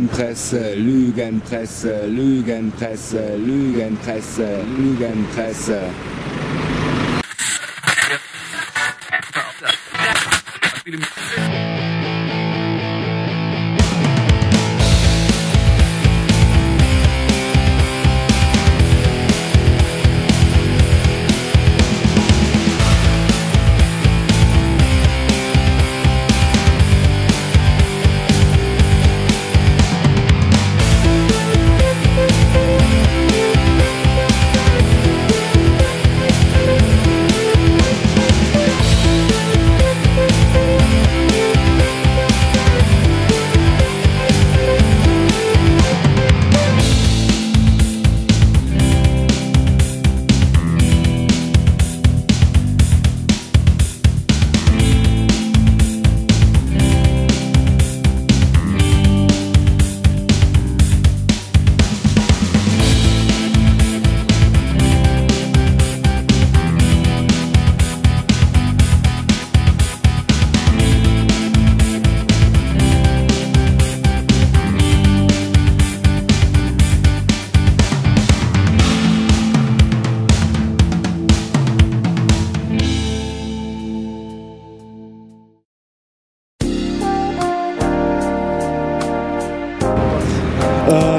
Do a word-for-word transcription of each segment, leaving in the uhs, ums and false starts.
Lügenpresse, Lügenpresse, Lügenpresse, Lügenpresse, Lügenpresse.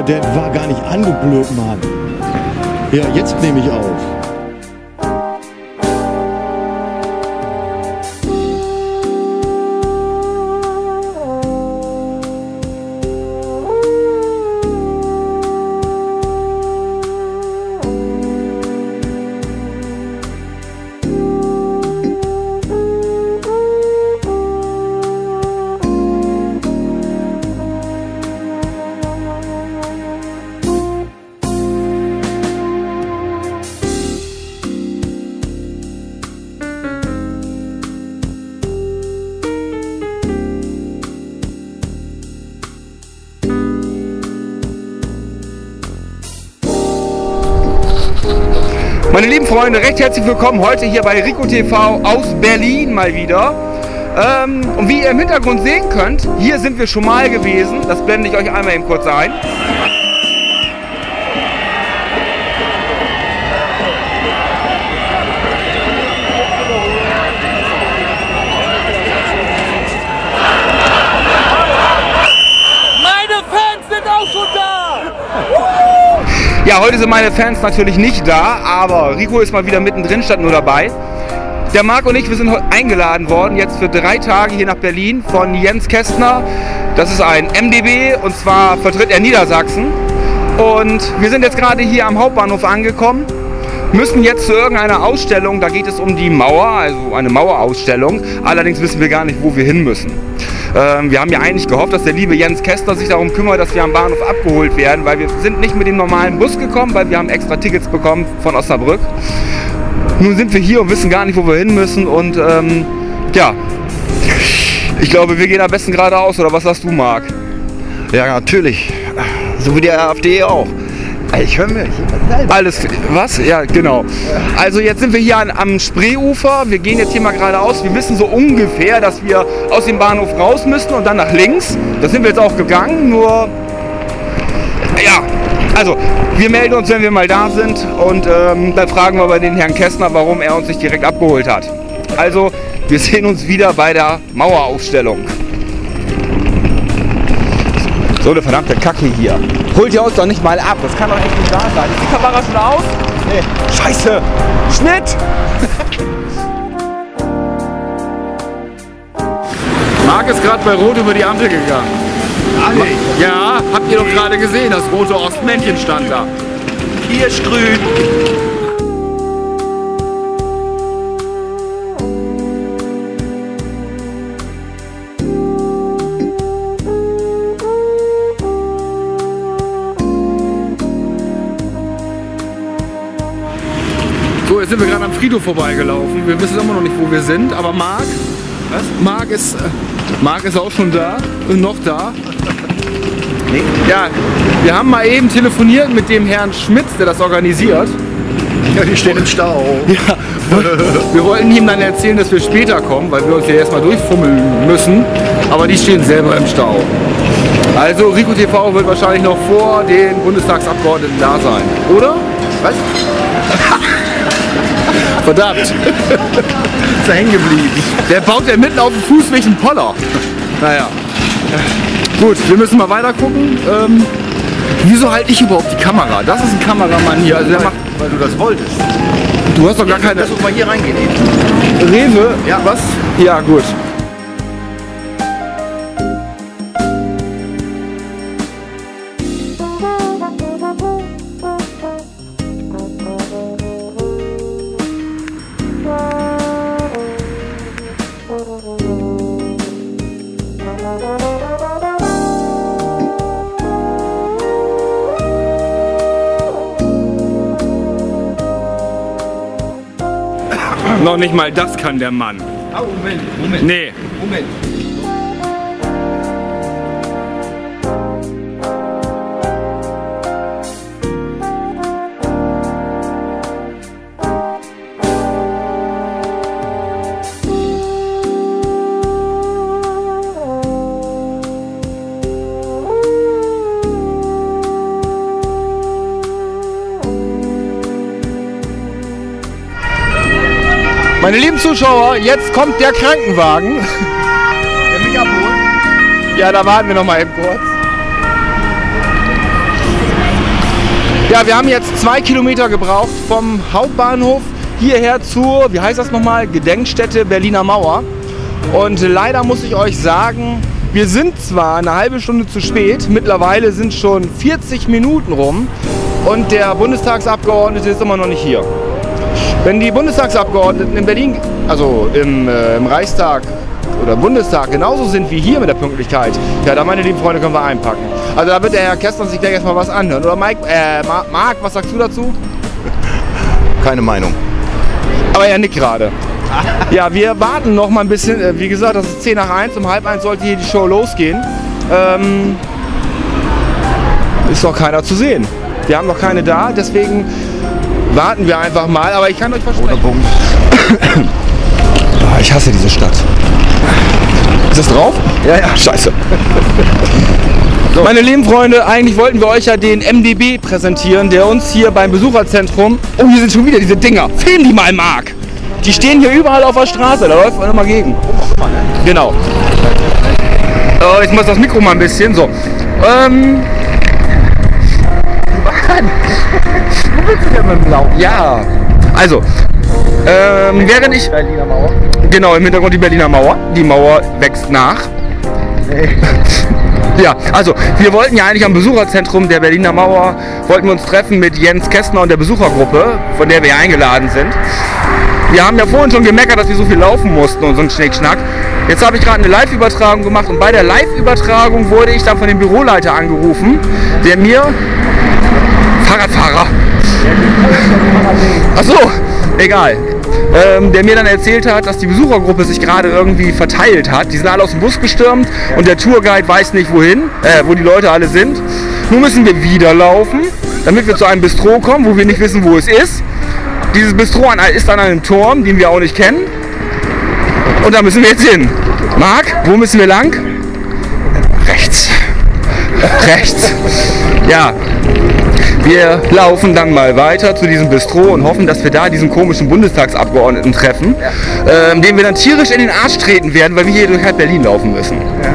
Der war gar nicht angeblöd, Mann. Ja, jetzt nehme ich auf. Meine lieben Freunde, recht herzlich willkommen heute hier bei RIKO T V aus Berlin mal wieder. Ähm, und wie ihr im Hintergrund sehen könnt, hier sind wir schon mal gewesen. Das blende ich euch einmal eben kurz ein. Ja, heute sind meine Fans natürlich nicht da, aber Rico ist mal wieder mittendrin, statt nur dabei. Der Marc und ich, wir sind heute eingeladen worden, jetzt für drei Tage hier nach Berlin von Jens Kestner. Das ist ein M D B und zwar vertritt er Niedersachsen. Und wir sind jetzt gerade hier am Hauptbahnhof angekommen, müssen jetzt zu irgendeiner Ausstellung, da geht es um die Mauer, also eine Mauerausstellung. Allerdings wissen wir gar nicht, wo wir hin müssen. Wir haben ja eigentlich gehofft, dass der liebe Jens Kestner sich darum kümmert, dass wir am Bahnhof abgeholt werden, weil wir sind nicht mit dem normalen Bus gekommen, weil wir haben extra Tickets bekommen von Osnabrück. Nun sind wir hier und wissen gar nicht, wo wir hin müssen und ähm, ja, ich glaube, wir gehen am besten geradeaus, oder was sagst du, Marc? Ja, natürlich. So wie die AfD auch. Ich höre mir alles, was? Ja, genau. Also jetzt sind wir hier an, am Spreeufer. Wir gehen jetzt hier mal geradeaus. Wir wissen so ungefähr, dass wir aus dem Bahnhof raus müssen und dann nach links. Da sind wir jetzt auch gegangen, nur... Ja, also wir melden uns, wenn wir mal da sind. Und ähm, dann fragen wir bei den Herrn Kestner, warum er uns nicht direkt abgeholt hat. Also, wir sehen uns wieder bei der Maueraufstellung. So eine verdammte Kacke hier. Holt ihr uns doch nicht mal ab. Das kann doch echt nicht wahr sein. Ist die Kamera schon aus? Nee. Scheiße. Schnitt. Marc ist gerade bei Rot über die Ampel gegangen. Alle? Ja, habt ihr doch gerade gesehen. Das rote Ostmännchen stand da. Kirschgrün. Jetzt sind wir gerade am Friedhof vorbeigelaufen. Wir wissen immer noch nicht, wo wir sind, aber Marc, was? Marc ist, Marc ist auch schon da und noch da. Nee? Ja, wir haben mal eben telefoniert mit dem Herrn Schmitz, der das organisiert. Ja, die stehen im Stau. Ja, Wir wollten ihm dann erzählen, dass wir später kommen, weil wir uns hier erstmal durchfummeln müssen. Aber die stehen selber im Stau. Also RIKO T V wird wahrscheinlich noch vor den Bundestagsabgeordneten da sein, oder? Was? Verdammt. Ist da hängen geblieben. Der baut ja mitten auf dem Fußweg einen Poller. Naja. Gut, wir müssen mal weiter gucken. Ähm, wieso halte ich überhaupt die Kamera? Das ist ein Kameramann hier. Also der macht, weil du das wolltest. Du hast doch gar keine... Lass uns mal hier reingehen. Rewe? Ja. Was? Ja, gut. Noch nicht mal das kann der Mann. Oh, Moment, Moment. Nee. Moment. Meine lieben Zuschauer, jetzt kommt der Krankenwagen. Der mich abholt. Ja, da warten wir noch mal eben kurz. Ja, wir haben jetzt zwei Kilometer gebraucht vom Hauptbahnhof hierher zur, wie heißt das nochmal, Gedenkstätte Berliner Mauer. Und leider muss ich euch sagen, wir sind zwar eine halbe Stunde zu spät, mittlerweile sind schon vierzig Minuten rum und der Bundestagsabgeordnete ist immer noch nicht hier. Wenn die Bundestagsabgeordneten in Berlin, also im, äh, im Reichstag oder im Bundestag genauso sind wie hier mit der Pünktlichkeit, ja, da, meine lieben Freunde, können wir einpacken. Also da wird der Herr Kestner sich gleich erstmal was anhören. Oder Mike, äh, Marc, was sagst du dazu? Keine Meinung. Aber er nickt gerade. Ja, wir warten noch mal ein bisschen. Wie gesagt, das ist zehn nach eins, um halb eins sollte hier die Show losgehen. Ähm, ist noch keiner zu sehen. Wir haben noch keine da, deswegen... Warten wir einfach mal, aber ich kann euch versprechen. Ich hasse diese Stadt. Ist das drauf? Ja, ja, scheiße. So. Meine lieben Freunde, eigentlich wollten wir euch ja den M D B präsentieren, der uns hier beim Besucherzentrum... Oh, hier sind schon wieder diese Dinger. Film die mal, Marc. Die stehen hier überall auf der Straße, da läuft man immer gegen. Genau. Äh, ich muss das Mikro mal ein bisschen, so. Ähm... Wo willst du denn mit dem Laufen? Ja, also, ähm, während ich... Berliner Mauer. Genau, im Hintergrund die Berliner Mauer. Die Mauer wächst nach. Nee. Ja, also, wir wollten ja eigentlich am Besucherzentrum der Berliner Mauer, wollten wir uns treffen mit Jens Kestner und der Besuchergruppe, von der wir eingeladen sind. Wir haben ja vorhin schon gemeckert, dass wir so viel laufen mussten und so ein Schnickschnack. Jetzt habe ich gerade eine Live-Übertragung gemacht und bei der Live-Übertragung wurde ich dann von dem Büroleiter angerufen, der mir... Fahrradfahrer. Achso, egal. Ähm, der mir dann erzählt hat, dass die Besuchergruppe sich gerade irgendwie verteilt hat. Die sind alle aus dem Bus gestürmt und der Tourguide weiß nicht wohin, äh, wo die Leute alle sind. Nun müssen wir wieder laufen, damit wir zu einem Bistro kommen, wo wir nicht wissen, wo es ist. Dieses Bistro an, ist an einem Turm, den wir auch nicht kennen. Und da müssen wir jetzt hin. Marc, wo müssen wir lang? Rechts. Rechts. Ja. Wir laufen dann mal weiter zu diesem Bistro und hoffen, dass wir da diesen komischen Bundestagsabgeordneten treffen, ja. ähm, dem wir dann tierisch in den Arsch treten werden, weil wir hier durch halb Berlin laufen müssen. Ja.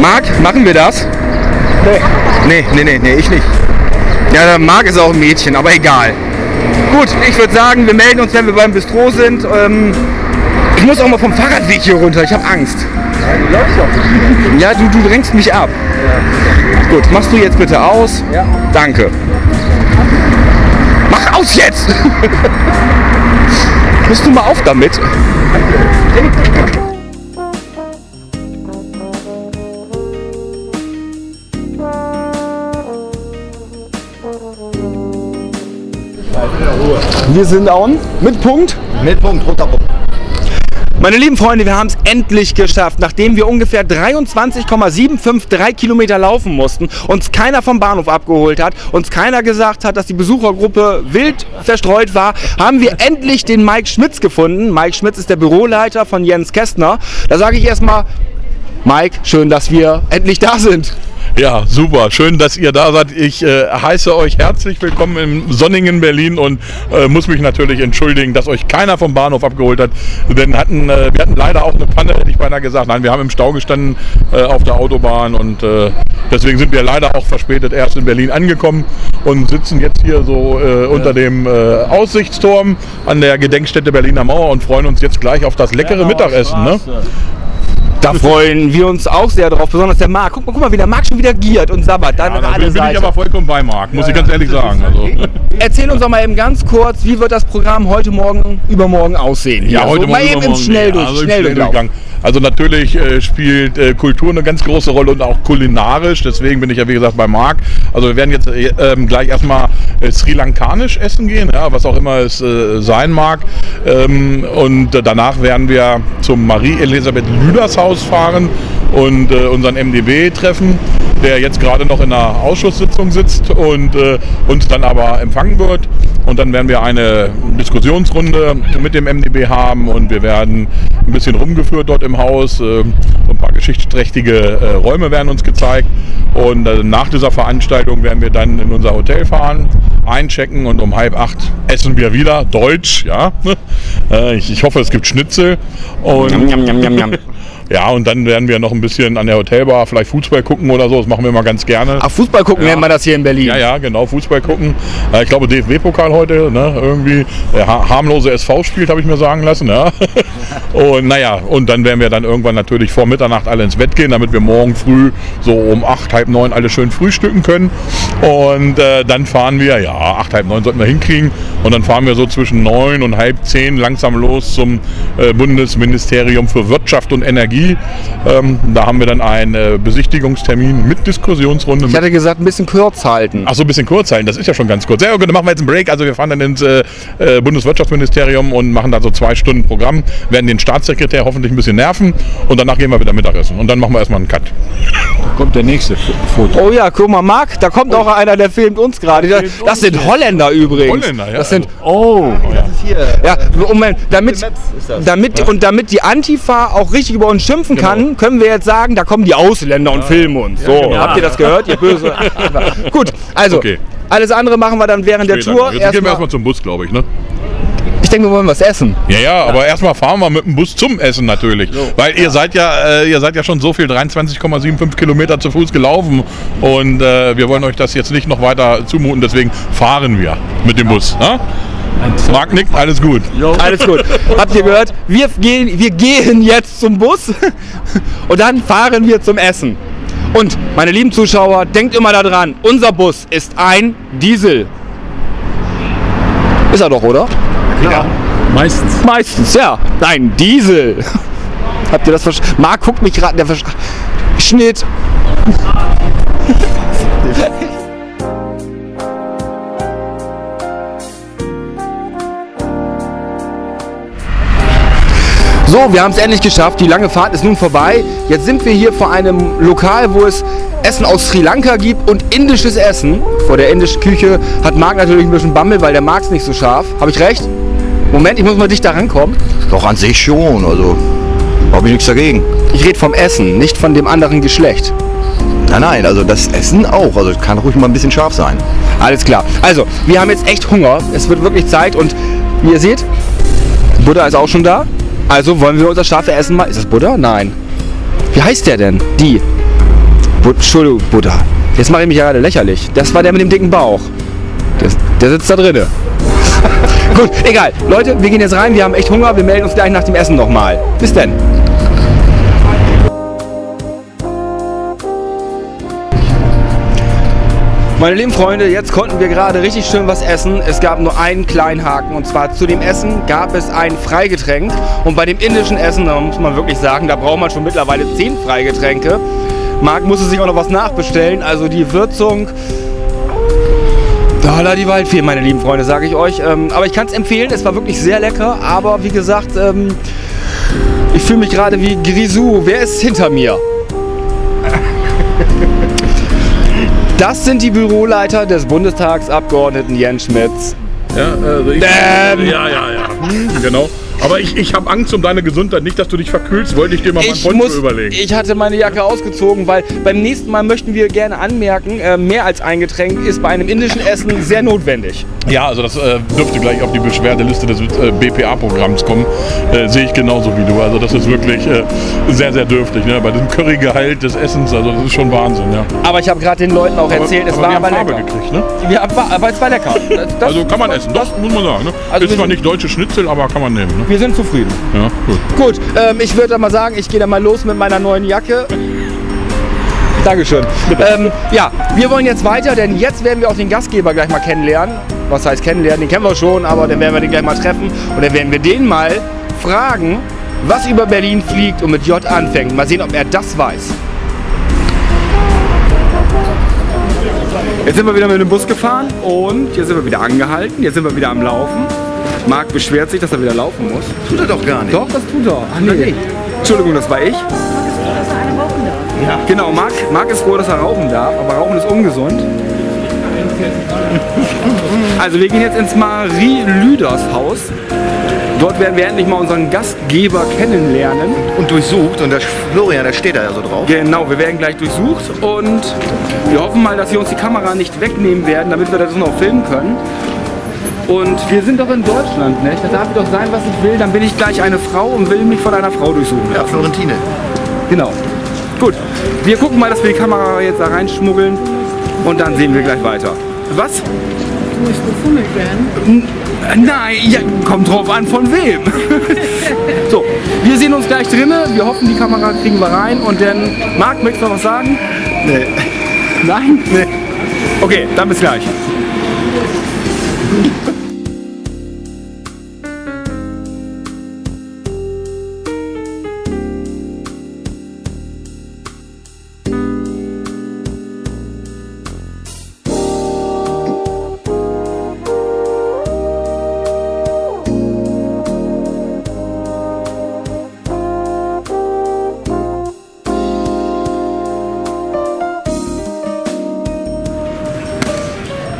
Marc, machen wir das? Nee. Nee, nee, nee, nee, ich nicht. Ja, Marc ist auch ein Mädchen, aber egal. Gut, ich würde sagen, wir melden uns, wenn wir beim Bistro sind. Ähm, ich muss auch mal vom Fahrradweg hier runter, ich habe Angst. Ja, du, du drängst mich ab. Ja. Gut, machst du jetzt bitte aus? Ja. Danke. Mach aus jetzt! Musst du mal auf damit? Wir sind down. Mit Punkt? Mit Punkt, runter Punkt. Meine lieben Freunde, wir haben es endlich geschafft, nachdem wir ungefähr dreiundzwanzig Komma sieben fünf drei Kilometer laufen mussten, uns keiner vom Bahnhof abgeholt hat, uns keiner gesagt hat, dass die Besuchergruppe wild verstreut war, haben wir endlich den Mike Schmitz gefunden. Mike Schmitz ist der Büroleiter von Jens Kestner. Da sage ich erstmal, Mike, schön, dass wir endlich da sind. Ja, super. Schön, dass ihr da seid. Ich äh, heiße euch herzlich willkommen im sonnigen Berlin und äh, muss mich natürlich entschuldigen, dass euch keiner vom Bahnhof abgeholt hat. Denn hatten, äh, wir hatten leider auch eine Panne, hätte ich beinahe gesagt. Nein, wir haben im Stau gestanden äh, auf der Autobahn und äh, deswegen sind wir leider auch verspätet erst in Berlin angekommen und sitzen jetzt hier so äh, unter dem äh, Aussichtsturm an der Gedenkstätte Berliner Mauer und freuen uns jetzt gleich auf das leckere Mittagessen. Ne? Da freuen wir uns auch sehr drauf, besonders der Marc. Guck mal, guck mal, wie der Marc schon wieder giert und sabbert. Da ja, da bin, bin ich aber vollkommen bei Marc, muss ja, ich ganz ehrlich sagen. Also. Erzähl uns doch mal eben ganz kurz, wie wird das Programm heute Morgen, übermorgen aussehen? Ja, also heute Morgen, mal eben im Schnelldurch, ja, also Schnelldurchgang. Also natürlich äh, spielt äh, Kultur eine ganz große Rolle und auch kulinarisch. Deswegen bin ich ja wie gesagt bei Marc. Also wir werden jetzt äh, gleich erstmal äh, sri lankanisch essen gehen, ja, was auch immer es äh, sein mag. Ähm, und äh, danach werden wir zum Marie-Elisabeth-Lüders-Haus fahren und äh, unseren M D B treffen, der jetzt gerade noch in einer Ausschusssitzung sitzt und äh, uns dann aber empfangen wird. Und dann werden wir eine Diskussionsrunde mit dem M D B haben und wir werden ein bisschen rumgeführt dort im Haus. Äh, ein paar geschichtsträchtige äh, Räume werden uns gezeigt. Und äh, nach dieser Veranstaltung werden wir dann in unser Hotel fahren, einchecken und um halb acht essen wir wieder. Deutsch, ja. äh, ich, ich hoffe, es gibt Schnitzel. Und jam, jam, jam, jam. Ja, und dann werden wir noch ein bisschen an der Hotelbar vielleicht Fußball gucken oder so. Das machen wir mal ganz gerne. Ach, Fußball gucken nennen wir das hier in Berlin. Ja, ja, genau, Fußball gucken. Ich glaube, D F B-Pokal heute, ne, irgendwie. Der harmlose S V spielt, habe ich mir sagen lassen, ja. Und naja, und dann werden wir dann irgendwann natürlich vor Mitternacht alle ins Bett gehen, damit wir morgen früh so um acht, halb neun alle schön frühstücken können. Und äh, dann fahren wir, ja, acht, halb neun sollten wir hinkriegen. Und dann fahren wir so zwischen neun und halb zehn langsam los zum äh, Bundesministerium für Wirtschaft und Energie. Ähm, da haben wir dann einen äh, Besichtigungstermin mit Diskussionsrunde. Ich hatte gesagt, ein bisschen kurz halten. Ach so, ein bisschen kurz halten, das ist ja schon ganz kurz. Ja, okay, dann machen wir jetzt einen Break. Also wir fahren dann ins äh, Bundeswirtschaftsministerium und machen da so zwei Stunden Programm, werden den Staatssekretär hoffentlich ein bisschen nerven und danach gehen wir wieder Mittagessen. Und dann machen wir erstmal einen Cut. Da kommt der nächste Foto. Oh ja, guck mal, Marc, da kommt oh. auch einer, der filmt uns gerade. Das, das sind Holländer übrigens. Holländer, ja. Das sind, oh, oh ja. Das ist hier. Ja, Moment, damit, damit, und damit die Antifa auch richtig über uns schimpfen genau. kann, können wir jetzt sagen, da kommen die Ausländer ja. und filmen uns. So, ja, genau. Habt ihr das gehört, ihr böse? Gut, also, okay. Alles andere machen wir dann während Später. der Tour. Jetzt erst gehen wir erstmal zum Bus, glaube ich, ne? Ich denke, wir wollen was essen. Ja, ja, aber ja. erstmal fahren wir mit dem Bus zum Essen natürlich. So. Weil ihr seid ja, äh, ihr seid ja schon so viel, dreiundzwanzig Komma sieben fünf Kilometer zu Fuß gelaufen. Und äh, wir wollen euch das jetzt nicht noch weiter zumuten, deswegen fahren wir mit dem Bus. Ja. Ne? Marc nickt, alles gut. Jo. Alles gut. Habt ihr gehört? Wir gehen, wir gehen jetzt zum Bus und dann fahren wir zum Essen. Und meine lieben Zuschauer, denkt immer daran, unser Bus ist ein Diesel. Ist er doch, oder? Klar. Ja. Meistens. Meistens, ja. Nein, Diesel. Habt ihr das verstanden? Marc guckt mich gerade. Der Versch Schnitt. So, wir haben es endlich geschafft. Die lange Fahrt ist nun vorbei. Jetzt sind wir hier vor einem Lokal, wo es Essen aus Sri Lanka gibt und indisches Essen. Vor der indischen Küche hat Marc natürlich ein bisschen Bammel, weil der Marc es nicht so scharf. Habe ich recht? Moment, ich muss mal dichter rankommen. Doch, an sich schon. Also, habe ich nichts dagegen. Ich rede vom Essen, nicht von dem anderen Geschlecht. Nein, nein, also das Essen auch. Also, kann ruhig mal ein bisschen scharf sein. Alles klar. Also, wir haben jetzt echt Hunger. Es wird wirklich Zeit und wie ihr seht, Butter ist auch schon da. Also wollen wir unser scharfe Essen mal... Ist das Butter? Nein. Wie heißt der denn? Die. But, Entschuldigung, Butter. Jetzt mache ich mich ja gerade lächerlich. Das war der mit dem dicken Bauch. Der, der sitzt da drinne. Gut, egal. Leute, wir gehen jetzt rein. Wir haben echt Hunger. Wir melden uns gleich nach dem Essen nochmal. Bis denn. Meine lieben Freunde, jetzt konnten wir gerade richtig schön was essen. Es gab nur einen kleinen Haken und zwar zu dem Essen gab es ein Freigetränk. Und bei dem indischen Essen, da muss man wirklich sagen, da braucht man schon mittlerweile zehn Freigetränke. Marc musste sich auch noch was nachbestellen, also die Würzung... Da la die Waldfee, meine lieben Freunde, sage ich euch. Aber ich kann es empfehlen, es war wirklich sehr lecker, aber wie gesagt... Ähm Ich fühle mich gerade wie Grisou. Wer ist hinter mir? Das sind die Büroleiter des Bundestagsabgeordneten Jens Schmitz. Ja, also ich, ähm. ja, ja, ja. Genau. Aber ich, ich habe Angst um deine Gesundheit. Nicht, dass du dich verkühlst. Wollte ich dir mal mein Konto überlegen. Ich hatte meine Jacke ausgezogen, weil beim nächsten Mal möchten wir gerne anmerken, mehr als ein Getränk ist bei einem indischen Essen sehr notwendig. Ja, also das äh, dürfte gleich auf die Beschwerdeliste des äh, B P A-Programms kommen. Äh, Sehe ich genauso wie du. Also das ist wirklich äh, sehr, sehr dürftig. Ne? Bei diesem Currygehalt des Essens, also das ist schon Wahnsinn. Ja. Aber ich habe gerade den Leuten auch erzählt, aber, es aber war aber lecker. Farbe gekriegt, ne? Ja, aber es war lecker. Das, also kann man das, essen, das muss man sagen. Ne? Also ist zwar nicht deutsche Schnitzel, aber kann man nehmen. Ne? Wir sind zufrieden. Ja, cool. Gut, ähm, ich würde mal sagen, ich gehe da mal los mit meiner neuen Jacke. Dankeschön. Ähm, ja, wir wollen jetzt weiter, denn jetzt werden wir auch den Gastgeber gleich mal kennenlernen. Was heißt kennenlernen? Den kennen wir schon, aber dann werden wir den gleich mal treffen. Und dann werden wir den mal fragen, was über Berlin fliegt und mit J anfängt. Mal sehen, ob er das weiß. Jetzt sind wir wieder mit dem Bus gefahren und jetzt sind wir wieder angehalten. Jetzt sind wir wieder am Laufen. Marc beschwert sich, dass er wieder laufen muss. Tut er doch gar nicht. Doch, das tut er. Ach nee. Entschuldigung, das war ich. Ja. Genau, Marc, Marc ist froh, dass er rauchen darf, aber Rauchen ist ungesund. Also wir gehen jetzt ins Marie-Lüders-Haus. Dort werden wir endlich mal unseren Gastgeber kennenlernen. Und durchsucht, und der Florian, der steht da ja so drauf. Genau, wir werden gleich durchsucht und wir hoffen mal, dass sie uns die Kamera nicht wegnehmen werden, damit wir das noch filmen können. Und wir sind doch in Deutschland, ne? Da darf ich doch sein, was ich will, dann bin ich gleich eine Frau und will mich von einer Frau durchsuchen. Ja, Florentine. Genau. Gut, wir gucken mal, dass wir die Kamera jetzt da reinschmuggeln und dann sehen wir gleich weiter. Was? Du musst gefummelt werden. Nein, ja, kommt drauf an, von wem. So, wir sehen uns gleich drinnen, wir hoffen, die Kamera kriegen wir rein und dann... Marc, möchtest du noch was sagen? Nee. Nein? Nee. Okay, dann bis gleich.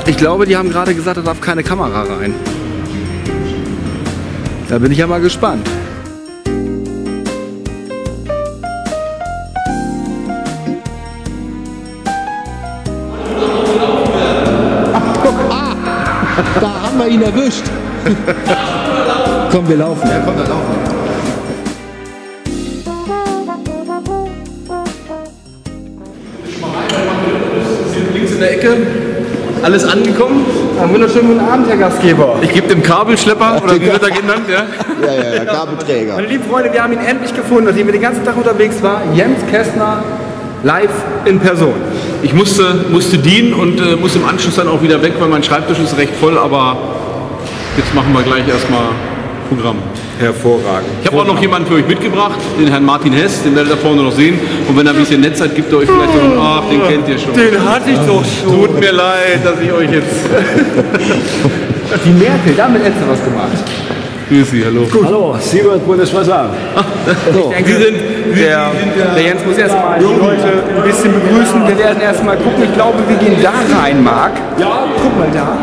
Ich glaube, die haben gerade gesagt, da darf keine Kamera rein. Da bin ich ja mal gespannt. Ach, guck. Ah, da haben wir ihn erwischt. Komm, wir laufen. Ja, komm, wir laufen. Links in der Ecke. Alles angekommen? Einen wunderschönen guten Abend, Herr Gastgeber. Ich gebe dem Kabelschlepper, Ach, oder wie wird er genannt? Ja, ja, ja, ja, Kabelträger. Meine lieben Freunde, wir haben ihn endlich gefunden, nachdem wir den ganzen Tag unterwegs war. Jens Kestner, live in Person. Ich musste, musste dienen und äh, muss im Anschluss dann auch wieder weg, weil mein Schreibtisch ist recht voll, aber jetzt machen wir gleich erstmal Programm. Hervorragend. Ich habe auch noch jemanden für euch mitgebracht, den Herrn Martin Hess, den werdet ihr da vorne noch sehen. Und wenn er ein bisschen nett seid, gibt er euch vielleicht noch einen, ach, den kennt ihr schon. Den hatte ich doch schon. Tut mir leid, dass ich euch jetzt... Die Merkel, damit hättest du was gemacht. Grüß Sie, hallo. Gut. Hallo, Siebert Bundeswasser. So, Sie sind... Der, der Jens muss erstmal die Leute ein bisschen begrüßen. Wir werden erstmal gucken. Ich glaube, wir gehen da rein, Marc. Ja, guck mal da.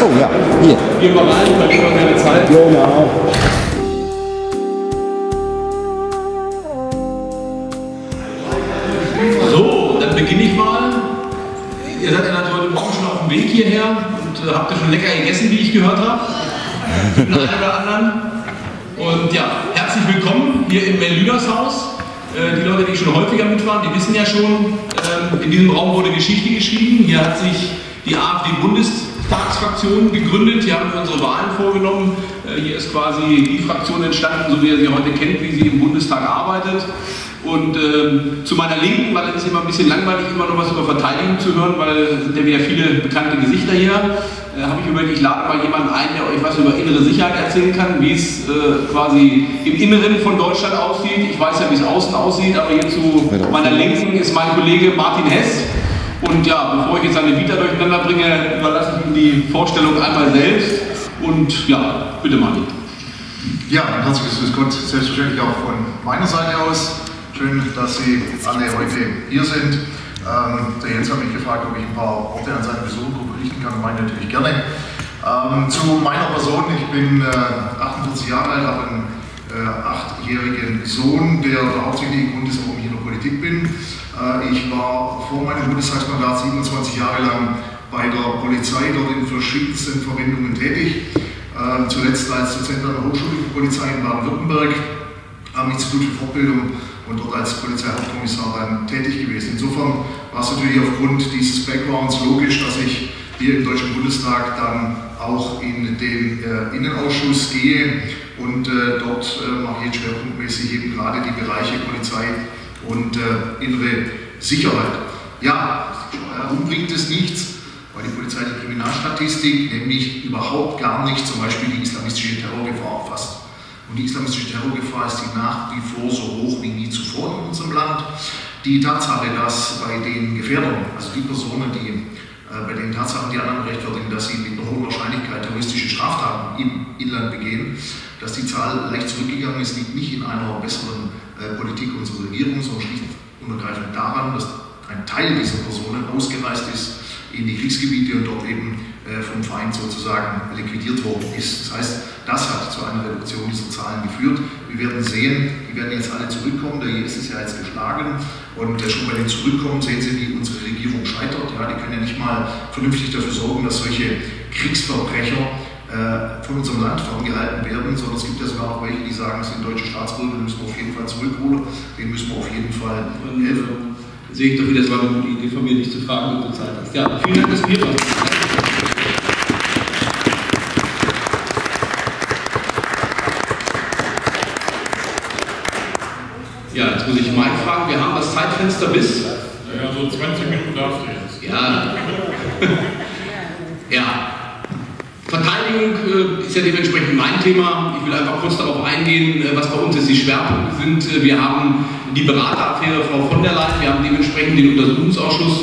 Oh ja, hier. Gehen wir rein, da gehen wir keine Zeit. Genau. So, dann beginne ich mal. Ihr seid ja natürlich heute Morgen schon auf dem Weg hierher und äh, habt ihr schon lecker gegessen, wie ich gehört habe. Den einen oder anderen. Und ja, herzlich willkommen hier im Lüders-Haus. Äh, die Leute, die schon häufiger mit waren, die wissen ja schon, äh, in diesem Raum wurde Geschichte geschrieben. Hier hat sich die A F D-Bundestagsfraktion gegründet. Hier haben wir unsere Wahlen vorgenommen. Äh, hier ist quasi die Fraktion entstanden, so wie ihr sie heute kennt, wie sie im Bundestag arbeitet. Und äh, zu meiner Linken, weil es ist immer ein bisschen langweilig, immer noch was über Verteidigung zu hören, weil sind ja wieder viele bekannte Gesichter hier, äh, habe ich überlegt, ich lade mal jemanden ein, der euch was über innere Sicherheit erzählen kann, wie es äh, quasi im Inneren von Deutschland aussieht. Ich weiß ja, wie es außen aussieht, aber hier zu meiner Linken ist mein Kollege Martin Hess. Und ja, bevor ich jetzt seine Vita durcheinander bringe, überlasse ich ihm die Vorstellung einmal selbst. Und ja, bitte Martin. Ja, ein herzliches Grüß Gott, selbstverständlich auch von meiner Seite aus. Schön, dass Sie alle heute hier sind. Ähm, der Jens hat mich gefragt, ob ich ein paar Worte an seine Besuchergruppe richten kann, meine natürlich gerne. Ähm, zu meiner Person, ich bin äh, achtundvierzig Jahre alt, habe einen äh, achtjährigen Sohn, der der hauptsächliche Grund ist, warum ich in der Politik bin. Äh, ich war vor meinem Bundestagsmandat siebenundzwanzig Jahre lang bei der Polizei, dort in verschiedensten Verbindungen tätig. Äh, zuletzt als Dozent an der Hochschule für Polizei in Baden-Württemberg, am Institut für Fortbildung und dort als Polizeihauptkommissar dann tätig gewesen. Insofern war es natürlich aufgrund dieses Backgrounds logisch, dass ich hier im Deutschen Bundestag dann auch in den äh, Innenausschuss gehe und äh, dort äh, mache ich jetzt schwerpunktmäßig eben gerade die Bereiche Polizei und äh, innere Sicherheit. Ja, darum bringt es nichts, weil die Polizei die Kriminalstatistik nämlich überhaupt gar nicht zum Beispiel die islamistische Terrorgefahr erfasst. Und die islamistische Terrorgefahr ist die nach wie vor so hoch wie nie zuvor in unserem Land. Die Tatsache, dass bei den Gefährdern, also die Personen, die äh, bei den Tatsachen, die angerecht werden, dass sie mit einer hohen Wahrscheinlichkeit terroristische Straftaten im Inland begehen, dass die Zahl leicht zurückgegangen ist, liegt nicht in einer besseren äh, Politik unserer Regierung, sondern schlicht und ergreifend daran, dass ein Teil dieser Personen ausgereist ist in die Kriegsgebiete und dort eben äh, vom Feind sozusagen liquidiert worden ist. Das heißt, das hat zu einer Reduktion dieser Zahlen geführt. Wir werden sehen, die werden jetzt alle zurückkommen, der Jens ist ja jetzt geschlagen und schon bei dem Zurückkommen sehen Sie, wie unsere Regierung scheitert. Ja, die können ja nicht mal vernünftig dafür sorgen, dass solche Kriegsverbrecher äh, von unserem Land ferngehalten werden, sondern es gibt ja sogar auch welche, die sagen, es sind deutsche Staatsbürger, den müssen wir auf jeden Fall zurückholen, denen müssen wir auf jeden Fall helfen. Sehe ich doch wieder, es war eine gute Idee von mir, dich zu fragen, ob du Zeit hast. Ja, vielen Dank, dass du hier warst. Ja, jetzt muss ich Mike fragen, wir haben das Zeitfenster bis... Ja, so zwanzig Minuten darfst du jetzt. Ja. Ja. Verteidigung ist ja dementsprechend mein Thema. Ich will einfach kurz darauf eingehen, was bei uns jetzt die Schwerpunkte sind. Wir haben die Berateraffäre Frau von der Leyen, wir haben dementsprechend den Untersuchungsausschuss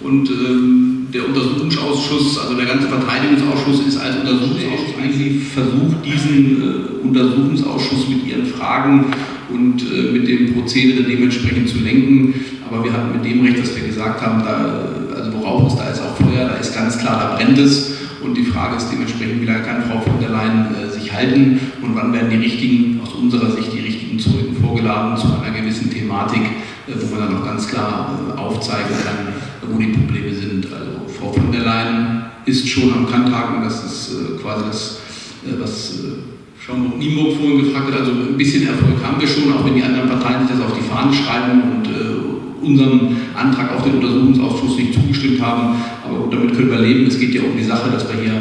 und ähm, der Untersuchungsausschuss, also der ganze Verteidigungsausschuss ist als Untersuchungsausschuss eigentlich versucht, diesen äh, Untersuchungsausschuss mit ihren Fragen und äh, mit dem Prozedere dementsprechend zu lenken. Aber wir hatten mit dem Recht, was wir gesagt haben, da, also worauf ist, da ist auch Feuer, da ist ganz klar, da brennt es. Und die Frage ist dementsprechend, wie lange kann Frau von der Leyen äh, sich halten und wann werden die richtigen, aus unserer Sicht die richtigen Zeugen vorgeladen zu einer gewissen Thematik, äh, wo man dann auch ganz klar äh, aufzeigen kann, wo die Probleme sind. Also Frau von der Leyen ist schon am Kanthaken, das ist äh, quasi das, äh, was äh, Jean-Marc Niemock vorhin gefragt hat. Also ein bisschen Erfolg haben wir schon, auch wenn die anderen Parteien sich das auf die Fahnen schreiben und äh, unseren Antrag auf den Untersuchungsausschuss nicht zugestimmt haben, aber gut, damit können wir leben. Es geht ja um die Sache, dass wir hier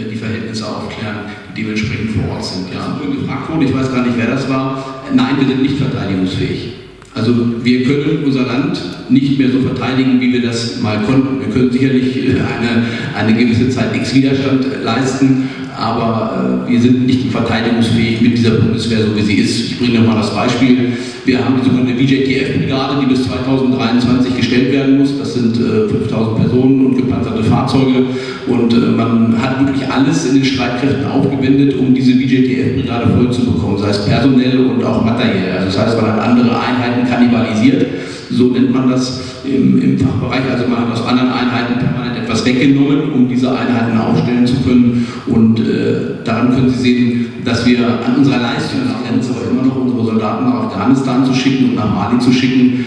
äh, die Verhältnisse aufklären, die dementsprechend vor Ort sind. Ja, wir gefragt wurden, ich weiß gar nicht, wer das war. Nein, wir sind nicht verteidigungsfähig. Also wir können unser Land nicht mehr so verteidigen, wie wir das mal konnten. Wir können sicherlich äh, eine, eine gewisse Zeit X Widerstand äh, leisten, aber äh, wir sind nicht verteidigungsfähig mit dieser Bundeswehr, so wie sie ist. Ich bringe nochmal das Beispiel. Wir haben die sogenannte V J T F-Brigade, die bis zweitausenddreiundzwanzig gestellt werden muss. Das sind äh, fünftausend Personen und gepanzerte Fahrzeuge. Und äh, man hat wirklich alles in den Streitkräften aufgewendet, um diese V J T F-Brigade voll zu bekommen, sei es personell und auch materiell. Also das heißt, man hat andere Einheiten kannibalisiert. So nennt man das im, im Fachbereich. Also man hat aus anderen Einheiten permanent etwas weggenommen, um diese Einheiten aufstellen zu können. Und äh, daran können Sie sehen, dass wir an unserer Leistung aber immer noch unsere Soldaten nach Afghanistan zu schicken und nach Mali zu schicken,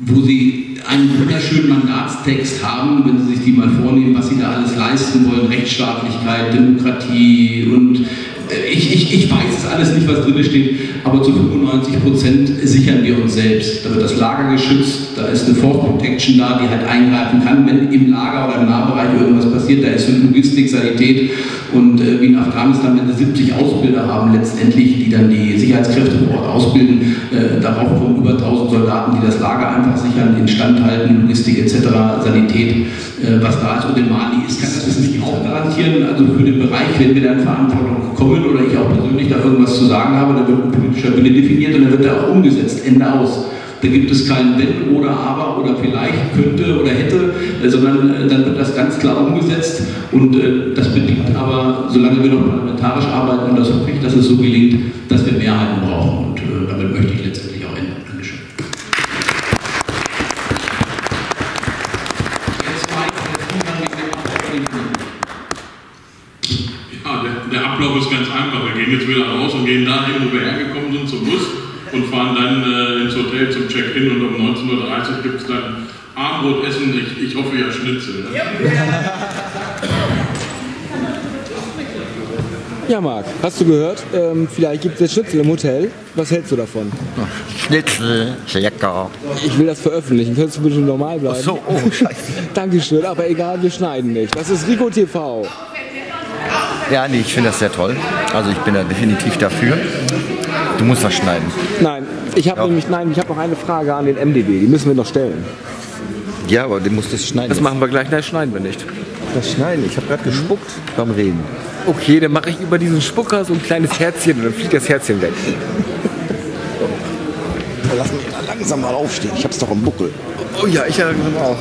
wo sie einen wunderschönen Mandatstext haben, wenn sie sich die mal vornehmen, was sie da alles leisten wollen, Rechtsstaatlichkeit, Demokratie und Ich, ich, ich weiß es alles nicht, was drin steht, aber zu fünfundneunzig Prozent sichern wir uns selbst. Da wird das Lager geschützt, da ist eine Force Protection da, die halt eingreifen kann, wenn im Lager oder im Nahbereich irgendwas passiert. Da ist so Logistik, Sanität und äh, wie in Afghanistan, wenn sie siebzig Ausbilder haben, letztendlich, die dann die Sicherheitskräfte vor Ort ausbilden, äh, darauf kommen über tausend Soldaten, die das Lager einfach sichern, instand halten, Logistik et cetera, Sanität, äh, was da ist. Und in Mali ist, kann das nicht auch garantieren. Also für den Bereich, wenn wir dann Verantwortung kommen, oder ich auch persönlich da irgendwas zu sagen habe, dann wird ein politischer Wille definiert und dann wird er auch umgesetzt, Ende aus. da gibt es kein Wenn oder Aber oder vielleicht könnte oder hätte, sondern dann wird das ganz klar umgesetzt und das bedingt aber, solange wir noch parlamentarisch arbeiten, und das hoffe ich, dass es so gelingt, dass wir Mehrheiten brauchen und damit möchte ich letztendlich auch enden. Dankeschön. Ja, der, der Ablauf ist ganz einfach, wir gehen jetzt wieder raus und gehen dahin, wo wir hergekommen sind, zum Bus. Und fahren dann äh, ins Hotel zum Check-in und um neunzehn Uhr dreißig gibt es dann Armbrot essen, ich, ich hoffe ja Schnitzel. Ne? Ja, Marc, hast du gehört, ähm, vielleicht gibt es jetzt Schnitzel im Hotel. Was hältst du davon? Schnitzel, lecker. Ich will das veröffentlichen, könntest du bitte normal bleiben? Ach so, oh scheiße. Dankeschön, aber egal, wir schneiden nicht. Das ist RIKO T V. Ja, nee, ich finde das sehr toll. Also ich bin da definitiv dafür. Du musst was schneiden. Nein, ich habe nämlich, nein, ich habe noch eine Frage an den M D B, die müssen wir noch stellen. Ja, aber den musst du schneiden. Das machen wir gleich, nein, schneiden wir nicht. Das Schneiden, ich habe gerade gespuckt beim Reden. Okay, dann mache ich über diesen Spucker so ein kleines Herzchen und dann fliegt das Herzchen weg. Lass mich mal langsam mal aufstehen, ich hab's doch im Buckel. Oh ja, ich habe auch.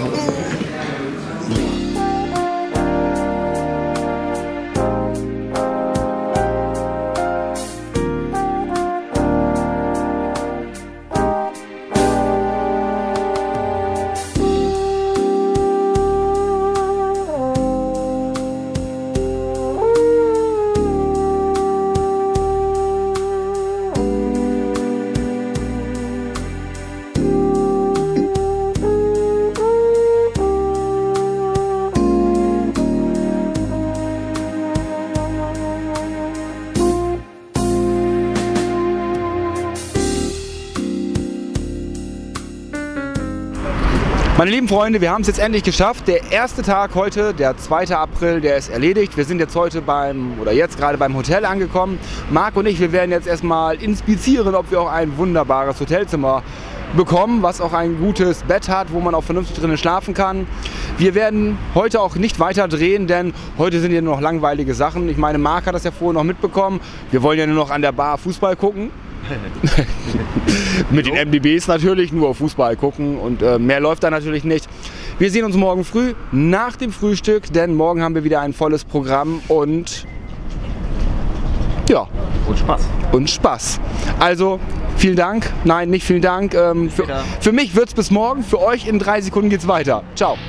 Meine lieben Freunde, wir haben es jetzt endlich geschafft. Der erste Tag heute, der zweite April, der ist erledigt. Wir sind jetzt heute beim, oder jetzt gerade beim Hotel angekommen. Marc und ich, wir werden jetzt erstmal inspizieren, ob wir auch ein wunderbares Hotelzimmer bekommen, was auch ein gutes Bett hat, wo man auch vernünftig drinnen schlafen kann. Wir werden heute auch nicht weiter drehen, denn heute sind hier nur noch langweilige Sachen. Ich meine, Marc hat das ja vorher noch mitbekommen. Wir wollen ja nur noch an der Bar Fußball gucken. Mit den M D Bs natürlich, nur auf Fußball gucken und äh, mehr läuft da natürlich nicht. Wir sehen uns morgen früh nach dem Frühstück, denn morgen haben wir wieder ein volles Programm und ja. Und Spaß. Und Spaß. Also vielen Dank, nein, nicht vielen Dank. Ähm, für, für mich wird es bis morgen, für euch in drei Sekunden geht's weiter. Ciao.